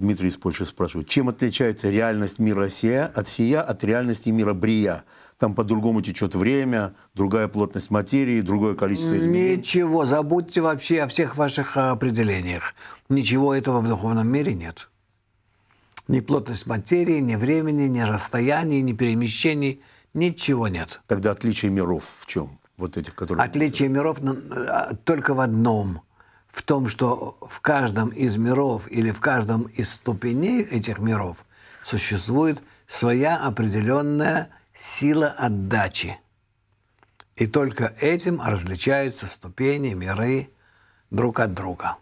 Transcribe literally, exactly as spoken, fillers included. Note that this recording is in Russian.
Дмитрий из Польши спрашивает, чем отличается реальность мира сия от сия от реальности мира брия? Там по-другому течет время, другая плотность материи, другое количество изменений. Ничего, забудьте вообще о всех ваших определениях. Ничего этого в духовном мире нет. Ни плотность материи, ни времени, ни расстояний, ни перемещений, ничего нет. Тогда отличие миров в чем? Вот этих, которые... Отличие миров только в одном. В том, что в каждом из миров или в каждом из ступеней этих миров существует своя определенная сила отдачи. И только этим различаются ступени, миры друг от друга.